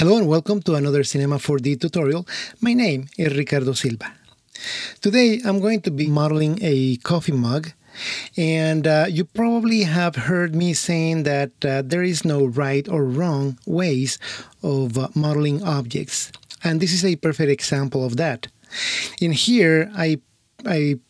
Hello and welcome to another Cinema 4D tutorial. My name is Ricardo Silva. Today I'm going to be modeling a coffee mug, and you probably have heard me saying that there is no right or wrong ways of modeling objects, and this is a perfect example of that. In here I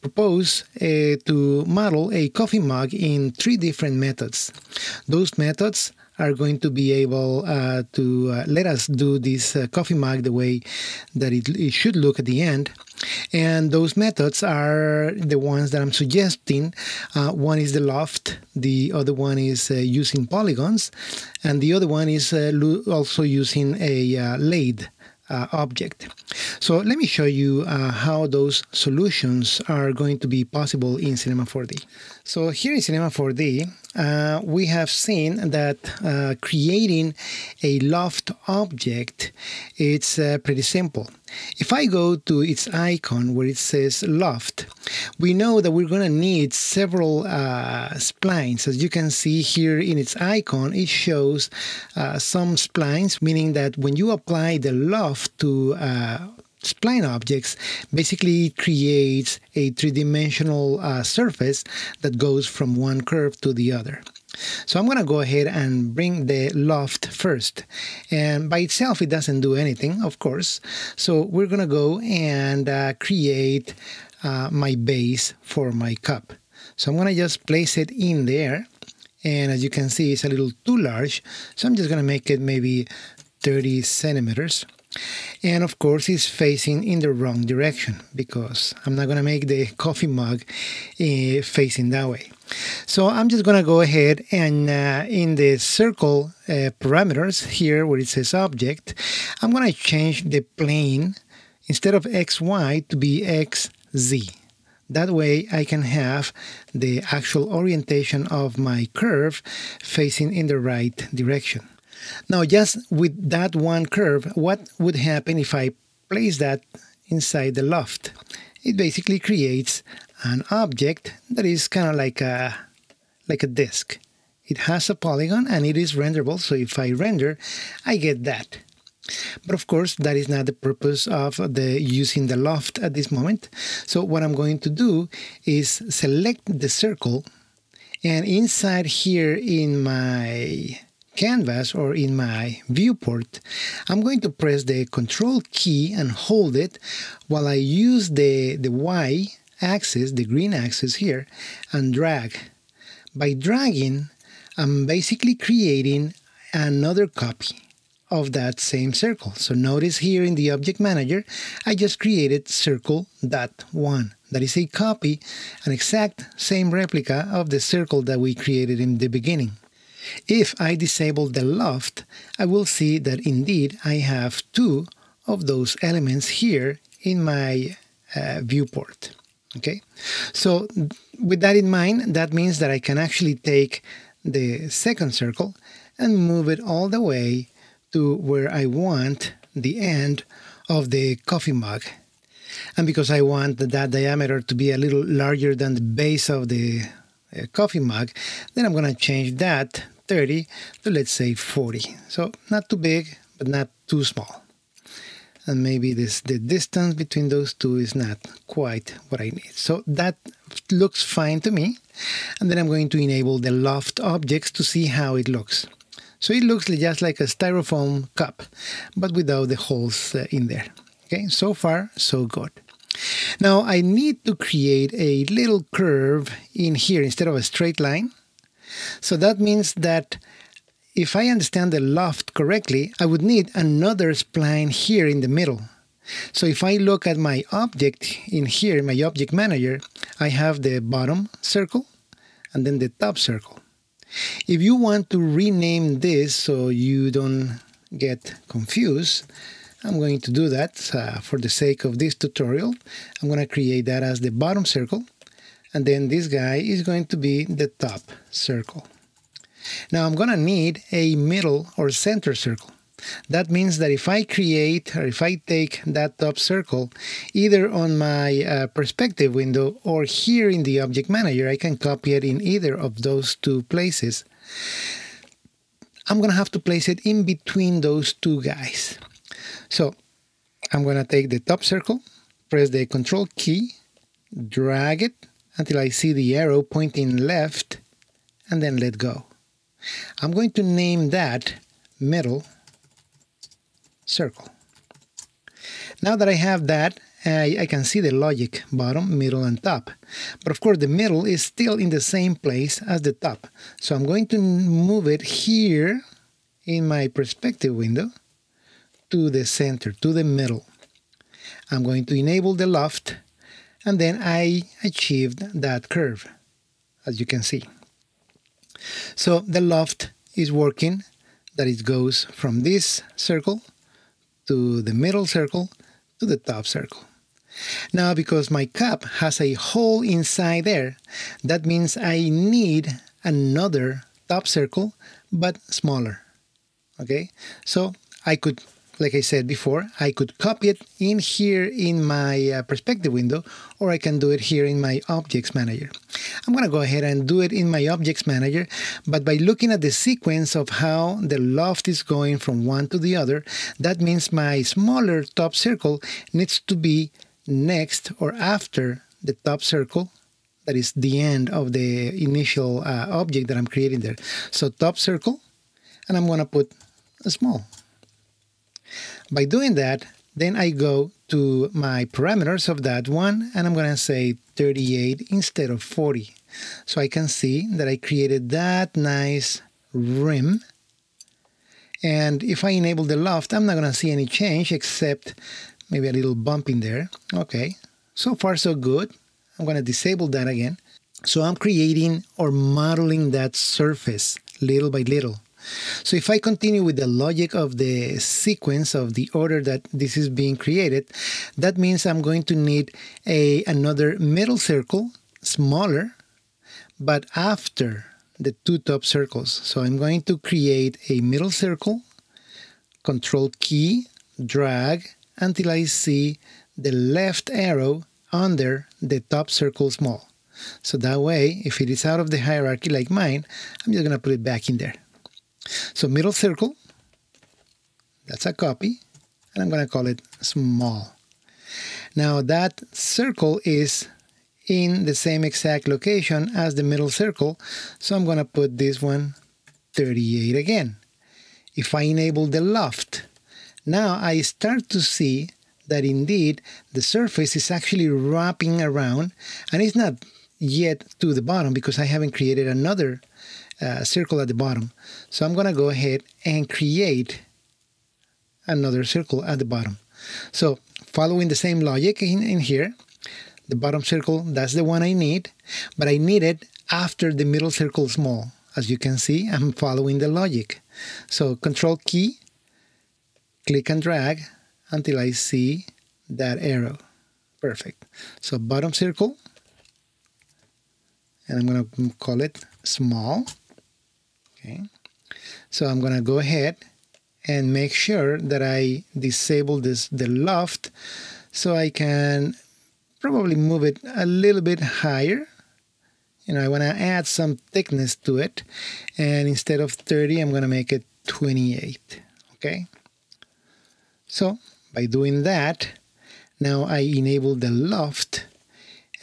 propose to model a coffee mug in three different methods. Those methods are going to be able to let us do this coffee mug the way that it should look at the end. And those methods are the ones that I'm suggesting. One is the loft, the other one is using polygons, and the other one is also using a lathe object. So let me show you how those solutions are going to be possible in Cinema 4D. So here in Cinema 4D, we have seen that creating a loft object, it's pretty simple. If I go to its icon where it says loft, we know that we're going to need several splines. As you can see here in its icon, it shows some splines, meaning that when you apply the loft to spline objects, basically creates a three-dimensional surface that goes from one curve to the other. So I'm going to go ahead and bring the loft first, and by itself it doesn't do anything, of course, so we're going to go and create my base for my cup. So I'm going to just place it in there, and as you can see it's a little too large, so I'm just going to make it maybe 30 centimeters. And of course it's facing in the wrong direction because I'm not going to make the coffee mug facing that way. So I'm just going to go ahead and in the circle parameters here where it says object, I'm going to change the plane instead of XY to be XZ. That way I can have the actual orientation of my curve facing in the right direction. Now, just with that one curve, what would happen if I place that inside the loft? It basically creates an object that is kind of like a disk. It has a polygon and it is renderable, so if I render, I get that. But of course, that is not the purpose of using the loft at this moment. So what I'm going to do is select the circle, and inside here in my canvas or in my viewport, I'm going to press the control key and hold it while I use the Y axis, the green axis here, and drag. By dragging, I'm basically creating another copy of that same circle. So notice here in the object manager, I just created circle.1. That is a copy, an exact same replica of the circle that we created in the beginning. If I disable the loft, I will see that indeed I have two of those elements here in my viewport. Okay, so with that in mind, that means that I can actually take the second circle and move it all the way to where I want the end of the coffee mug. And because I want that diameter to be a little larger than the base of the coffee mug, then I'm going to change that 30 to, let's say, 40. So not too big, but not too small. And maybe the distance between those two is not quite what I need. So that looks fine to me. And then I'm going to enable the loft objects to see how it looks. So it looks just like a styrofoam cup, but without the holes in there. Okay, so far, so good. Now I need to create a little curve in here instead of a straight line. So that means that if I understand the loft correctly, I would need another spline here in the middle. So if I look at my object in here, my object manager, I have the bottom circle and then the top circle. If you want to rename this so you don't get confused, I'm going to do that for the sake of this tutorial. I'm going to create that as the bottom circle, and then this guy is going to be the top circle. Now I'm going to need a middle or center circle. That means that if I create, or if I take that top circle, either on my perspective window or here in the object manager, I can copy it in either of those two places. I'm going to have to place it in between those two guys. So I'm going to take the top circle, press the control key, drag it until I see the arrow pointing left, and then let go. I'm going to name that middle circle. Now that I have that, I can see the logic, bottom, middle, and top. But of course, the middle is still in the same place as the top. So I'm going to move it here in my perspective window to the center, to the middle. I'm going to enable the loft, and then I achieved that curve, as you can see. So the loft is working, that it goes from this circle to the middle circle to the top circle. Now, because my cup has a hole inside there, that means I need another top circle, but smaller. Okay, so I could, like I said before, I could copy it in here in my perspective window, or I can do it here in my objects manager. I'm going to go ahead and do it in my objects manager, but by looking at the sequence of how the loft is going from one to the other, that means my smaller top circle needs to be next or after the top circle. That is the end of the initial object that I'm creating there. So top circle, and I'm going to put a small. By doing that, then I go to my parameters of that one, and I'm going to say 38 instead of 40. So I can see that I created that nice rim. And if I enable the loft, I'm not going to see any change except maybe a little bump in there. Okay, so far so good. I'm going to disable that again. So I'm creating or modeling that surface little by little. So if I continue with the logic of the sequence of the order that this is being created, that means I'm going to need another middle circle, smaller, but after the two top circles. So I'm going to create a middle circle, control key, drag, until I see the left arrow under the top circle small. So that way, if it is out of the hierarchy like mine, I'm just going to put it back in there. So middle circle, that's a copy, and I'm going to call it small. Now that circle is in the same exact location as the middle circle, so I'm going to put this one 38 again. If I enable the loft, now I start to see that indeed the surface is actually wrapping around, and it's not yet to the bottom because I haven't created another circle at the bottom. So I'm going to go ahead and create another circle at the bottom. So following the same logic in here, the bottom circle, that's the one I need, but I need it after the middle circle small. As you can see, I'm following the logic. So control key, click and drag until I see that arrow. Perfect. So bottom circle, and I'm going to call it small. Okay. So I'm going to go ahead and make sure that I disable the loft, so I can probably move it a little bit higher. You know, I want to add some thickness to it, and instead of 30, I'm going to make it 28. Okay. So by doing that, now I enable the loft,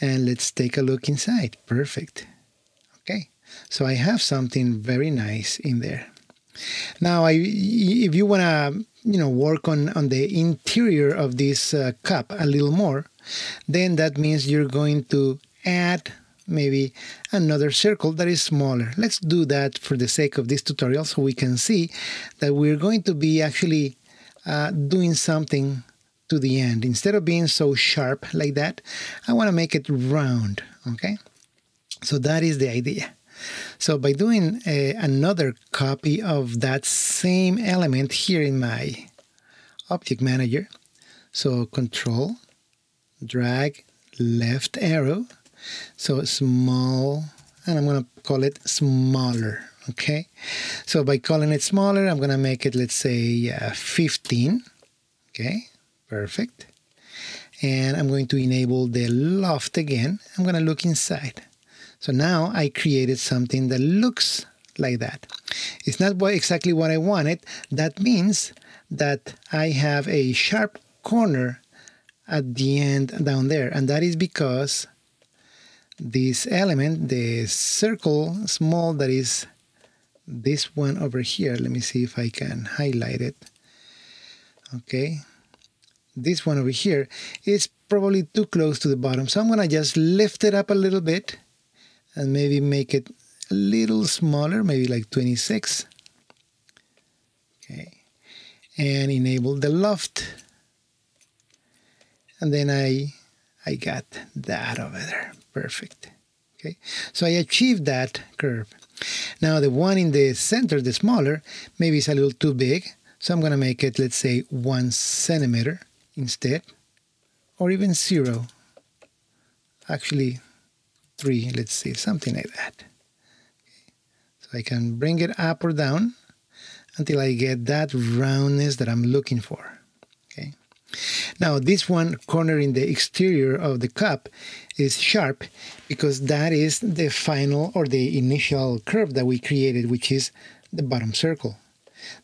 and let's take a look inside. Perfect. Okay. So I have something very nice in there. Now, if you want to, you know, work on the interior of this cup a little more, then that means you're going to add maybe another circle that is smaller. Let's do that for the sake of this tutorial, so we can see that we're going to be actually doing something to the end. Instead of being so sharp like that, I want to make it round. Okay, so that is the idea. So by doing another copy of that same element here in my object manager, so control, drag, left arrow, so small, and I'm going to call it smaller. Okay, so by calling it smaller, I'm going to make it, let's say 15. Okay, perfect. And I'm going to enable the loft again. I'm going to look inside. So now I created something that looks like that. It's not exactly what I wanted. That means that I have a sharp corner at the end down there, and that is because this element, the circle small that is this one over here, let me see if I can highlight it. Okay, this one over here is probably too close to the bottom, so I'm gonna just lift it up a little bit and maybe make it a little smaller, maybe like 26. Okay, and enable the loft, and then I got that over there. Perfect. Okay, so I achieved that curve. Now the one in the center, the smaller, maybe it's a little too big, so I'm gonna make it, let's say, 1 centimeter instead, or even 0. Actually 3, let's say, something like that. Okay. So I can bring it up or down until I get that roundness that I'm looking for. Okay. Now this one corner in the exterior of the cup is sharp because that is the final or the initial curve that we created, which is the bottom circle.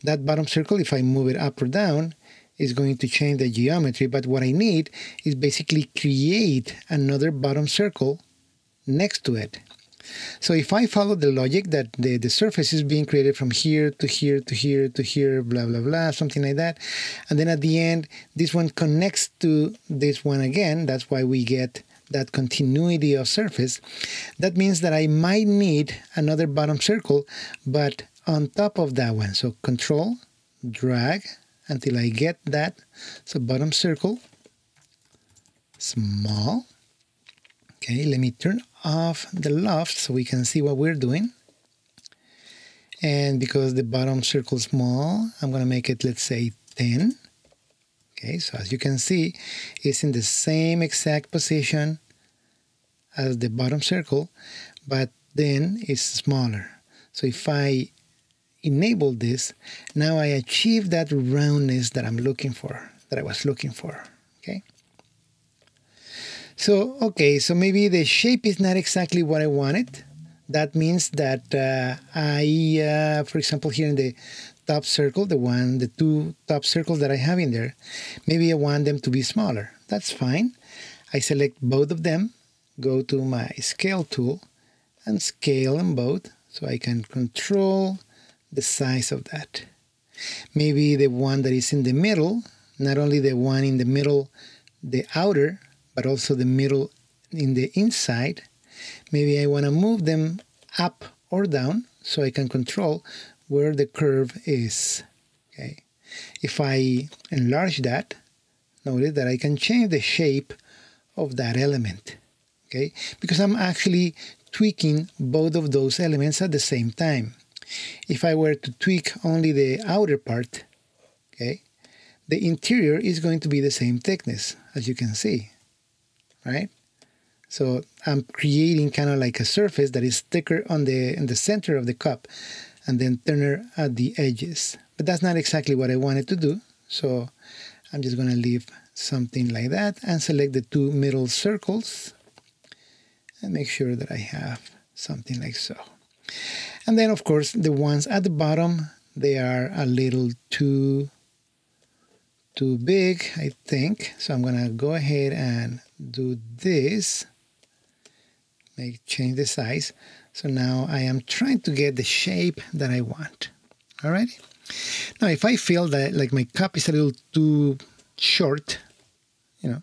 That bottom circle, if I move it up or down, is going to change the geometry, but what I need is basically create another bottom circle next to it. So if I follow the logic that the surface is being created from here to here to here to here, blah, blah, blah, something like that. And then at the end, this one connects to this one again. That's why we get that continuity of surface. That means that I might need another bottom circle, but on top of that one. So control, drag until I get that. So bottom circle, small. Okay, let me turn off the loft so we can see what we're doing. And because the bottom circle is small, I'm gonna make it, let's say, 10. Okay, so as you can see, it's in the same exact position as the bottom circle, but then it's smaller. So if I enable this, now I achieve that roundness that I'm looking for, that I was looking for. Okay. So, okay, so maybe the shape is not exactly what I wanted. That means that for example, here in the top circle, the two top circles that I have in there, maybe I want them to be smaller. That's fine. I select both of them, go to my scale tool and scale them both so I can control the size of that. Maybe the one that is in the middle, not only the one in the middle, the outer, but also the middle in the inside. Maybe I want to move them up or down so I can control where the curve is. Okay. If I enlarge that, notice that I can change the shape of that element. Okay. Because I'm actually tweaking both of those elements at the same time. If I were to tweak only the outer part, okay, the interior is going to be the same thickness, as you can see. Right, so I'm creating kind of like a surface that is thicker on the in the center of the cup, and then thinner at the edges. But that's not exactly what I wanted to do, so I'm just gonna leave something like that and select the two middle circles, and make sure that I have something like so. And then of course the ones at the bottom, they are a little too big, I think. So I'm gonna go ahead and do this, change the size. So now I am trying to get the shape that I want. All right. Now, if I feel that like my cup is a little too short, you know,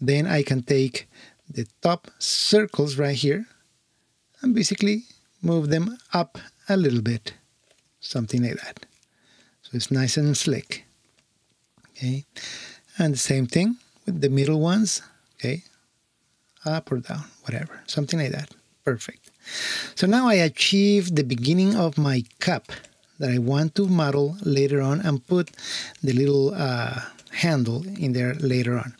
then I can take the top circles right here and basically move them up a little bit, something like that. So it's nice and slick. Okay. And the same thing with the middle ones. Okay, up or down, whatever, something like that. Perfect. So now I achieved the beginning of my cup that I want to model later on and put the little handle in there later on.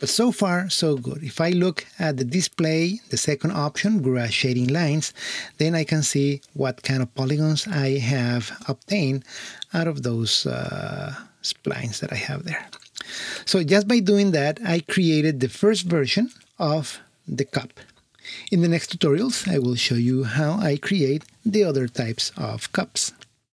But so far, so good. If I look at the display, the second option, Gauche Shading Lines, then I can see what kind of polygons I have obtained out of those splines that I have there. So just by doing that, I created the first version of the cup. In the next tutorials, I will show you how I create the other types of cups.